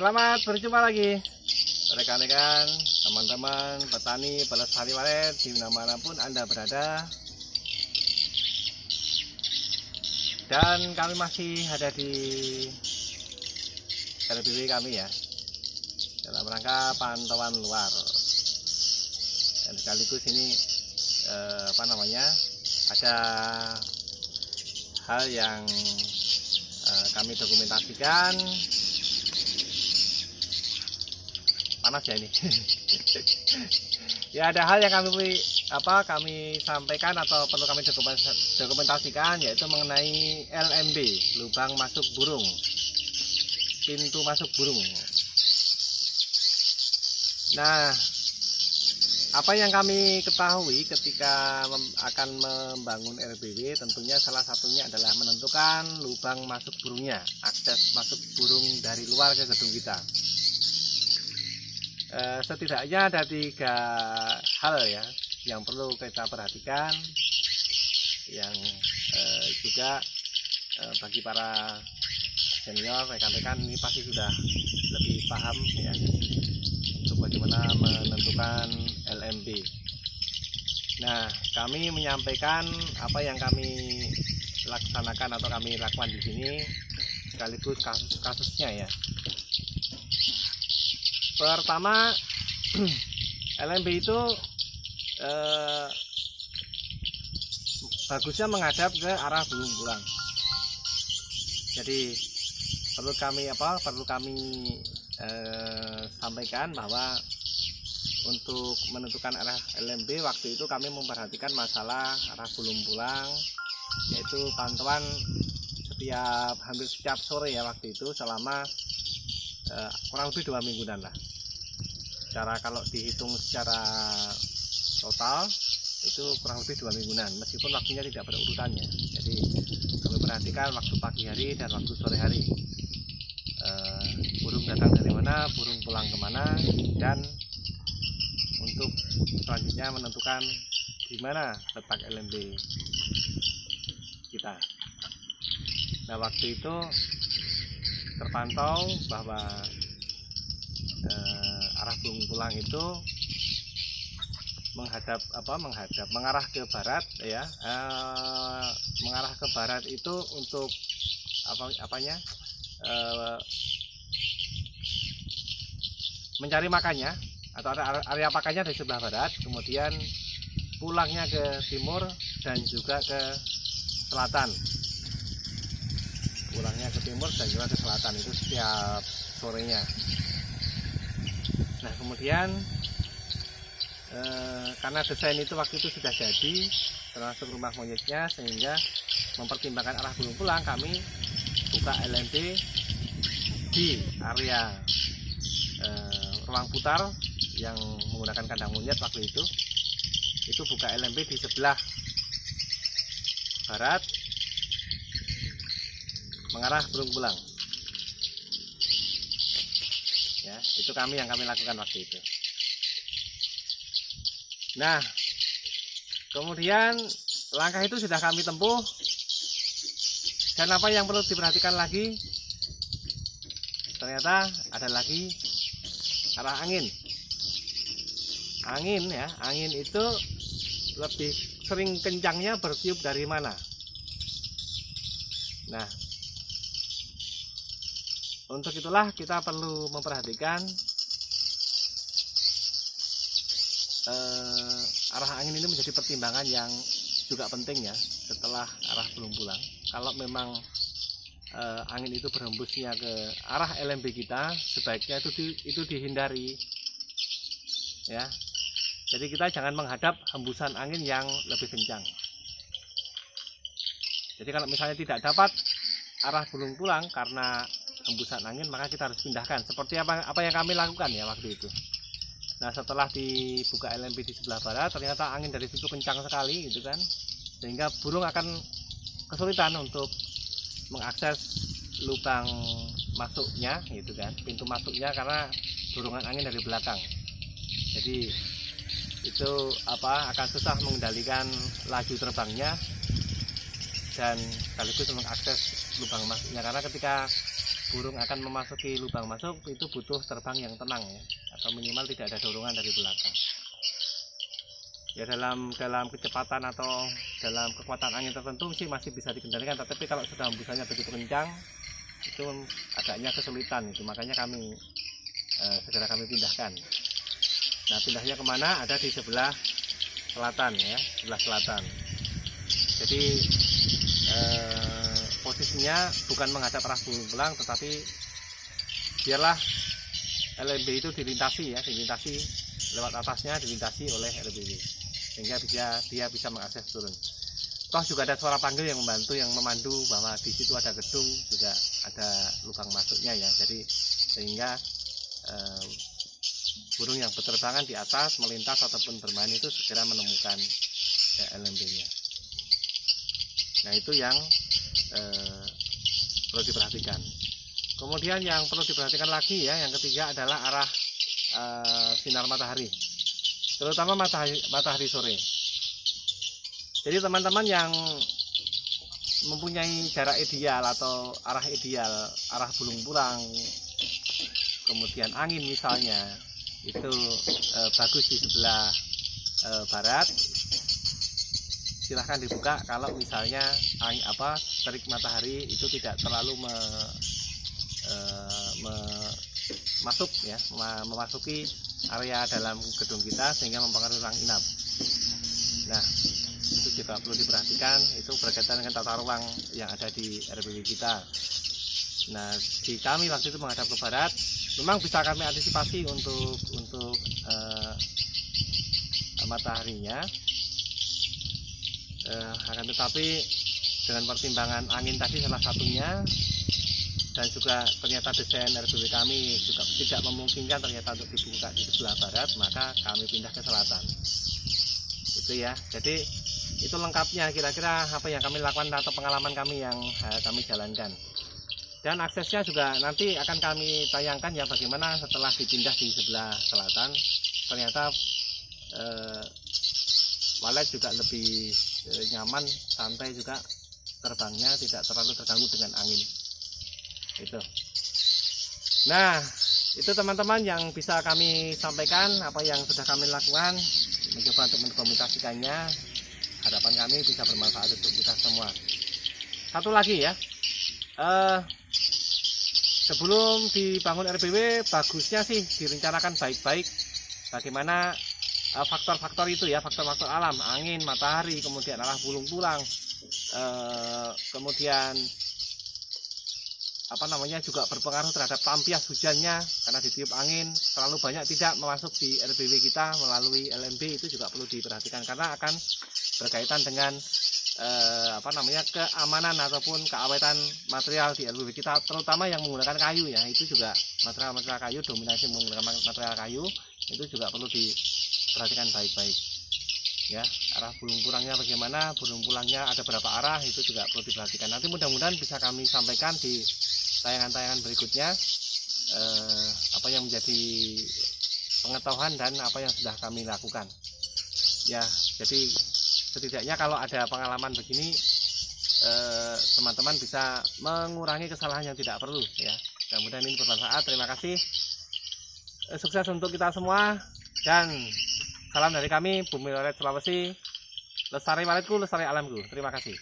Selamat berjumpa lagi rekan-rekan, teman-teman petani pelestari walet dimanapun Anda berada. Dan kami masih ada di RBW kami ya, dalam rangka pantauan luar. Dan sekaligus ini ada hal yang kami dokumentasikan. Panas ya ini. Ya, ada hal yang kami sampaikan atau perlu kami dokumentasikan, yaitu mengenai LMB, lubang masuk burung, pintu masuk burung. Nah, apa yang kami ketahui ketika akan membangun RBW, tentunya salah satunya adalah menentukan lubang masuk burungnya, akses masuk burung dari luar ke gedung kita. Setidaknya ada 3 hal ya yang perlu kita perhatikan, yang juga bagi para senior rekan-rekan ini pasti sudah lebih paham ya, untuk bagaimana menentukan LMB. Nah, kami menyampaikan apa yang kami laksanakan atau kami lakukan di sini, sekaligus kasus-kasusnya ya. Pertama, LMB itu bagusnya menghadap ke arah burung pulang. Jadi perlu kami sampaikan bahwa untuk menentukan arah LMB waktu itu kami memperhatikan masalah arah burung pulang, yaitu pantauan hampir setiap sore ya waktu itu, selama kurang lebih 2 mingguan lah. Kalau dihitung secara total itu kurang lebih 2 mingguan, meskipun waktunya tidak berurutannya. Jadi kami perhatikan waktu pagi hari dan waktu sore hari, burung datang dari mana, burung pulang kemana, dan untuk selanjutnya menentukan di mana letak LMB kita. Nah, waktu itu terpantau bahwa arah burung pulang itu mengarah ke barat ya. Mengarah ke barat itu untuk mencari makannya atau area pakannya di sebelah barat, kemudian pulangnya ke timur dan juga ke selatan. Pulangnya ke timur dan juga ke selatan itu setiap sorenya. Nah, kemudian karena desain itu waktu itu sudah jadi, termasuk rumah monyetnya, sehingga mempertimbangkan arah burung pulang, kami buka LMB di area ruang putar yang menggunakan kandang monyet waktu itu. Itu buka LMB di sebelah barat, mengarah burung pulang ya. Itu yang kami lakukan waktu itu. Nah, kemudian langkah itu sudah kami tempuh, dan apa yang perlu diperhatikan lagi, ternyata ada lagi arah angin ya. Angin itu lebih sering kencangnya bertiup dari mana. Nah, untuk itulah kita perlu memperhatikan arah angin ini menjadi pertimbangan yang juga penting ya setelah arah burung pulang. Kalau memang angin itu berhembusnya ke arah LMB kita, sebaiknya itu dihindari ya. Jadi kita jangan menghadap hembusan angin yang lebih kencang. Jadi kalau misalnya tidak dapat arah burung pulang karena hembusan angin, maka kita harus pindahkan, seperti apa yang kami lakukan ya waktu itu. Nah, setelah dibuka LMB di sebelah barat, ternyata angin dari situ kencang sekali gitu kan, sehingga burung akan kesulitan untuk mengakses lubang masuknya gitu kan, pintu masuknya, karena dorongan angin dari belakang. Jadi itu akan susah mengendalikan laju terbangnya dan sekaligus mengakses lubang masuknya, karena ketika burung akan memasuki lubang masuk itu butuh terbang yang tenang ya, atau minimal tidak ada dorongan dari belakang. Ya dalam kecepatan atau dalam kekuatan angin tertentu sih masih bisa dikendalikan, tetapi kalau sudah hembusannya begitu kencang itu agaknya kesulitan itu, makanya kami segera kami pindahkan. Nah pindahnya kemana? Ada di sebelah selatan ya, sebelah selatan. Jadi posisinya bukan menghadap arah pulang, tetapi biarlah LMB itu dilintasi ya, dilintasi lewat atasnya, dilintasi oleh RBW sehingga dia bisa mengakses turun. Toh juga ada suara panggil yang membantu, yang memandu bahwa di situ ada gedung, juga ada lubang masuknya ya. Jadi sehingga burung yang berterbangan di atas, melintas ataupun bermain itu segera menemukan LMB-nya. Nah itu yang perlu diperhatikan. Kemudian yang perlu diperhatikan lagi ya, yang ketiga adalah arah sinar matahari, terutama matahari sore. Jadi teman-teman yang mempunyai jarak ideal atau arah ideal, arah bulung pulang, kemudian angin misalnya itu bagus di sebelah barat, silahkan dibuka kalau misalnya terik matahari itu tidak terlalu memasuki area dalam gedung kita sehingga mempengaruhi ruang inap. Nah itu juga perlu diperhatikan, itu berkaitan dengan tata ruang yang ada di RBW kita. Nah di kami waktu itu menghadap ke barat, memang bisa kami antisipasi untuk mataharinya, akan tetapi dengan pertimbangan angin tadi salah satunya, dan juga ternyata desain RBW kami juga tidak memungkinkan ternyata untuk dibuka di sebelah barat, maka kami pindah ke selatan. Itu ya, jadi itu lengkapnya kira-kira apa yang kami lakukan atau pengalaman kami yang kami jalankan. Dan aksesnya juga nanti akan kami tayangkan ya, bagaimana setelah dipindah di sebelah selatan ternyata walet juga lebih nyaman, santai juga terbangnya, tidak terlalu terganggu dengan angin itu. Nah itu teman-teman yang bisa kami sampaikan apa yang sudah kami lakukan, mencoba untuk mendokumentasikannya. Harapan kami bisa bermanfaat untuk kita semua. Satu lagi ya, sebelum dibangun RBW bagusnya sih direncanakan baik-baik bagaimana faktor-faktor itu ya, faktor-faktor alam, angin, matahari, kemudian arah bulung pulang, kemudian juga berpengaruh terhadap tampias hujannya, karena ditiup angin terlalu banyak tidak masuk di RBW kita melalui LMB, itu juga perlu diperhatikan karena akan berkaitan dengan keamanan ataupun keawetan material di RBW kita, terutama yang menggunakan kayu ya. Itu juga material kayu, dominasi menggunakan material kayu itu juga perlu diperhatikan baik-baik ya. Arah burung pulangnya bagaimana, burung pulangnya ada berapa arah, itu juga perlu diperhatikan. Nanti mudah-mudahan bisa kami sampaikan di tayangan-tayangan berikutnya apa yang menjadi pengetahuan dan apa yang sudah kami lakukan ya. Jadi setidaknya kalau ada pengalaman begini teman-teman bisa mengurangi kesalahan yang tidak perlu ya. Mudah-mudahan ini bermanfaat. Terima kasih, sukses untuk kita semua, dan salam dari kami Bumi Walet Sulawesi. Lestari waletku, lestari alamku. Terima kasih.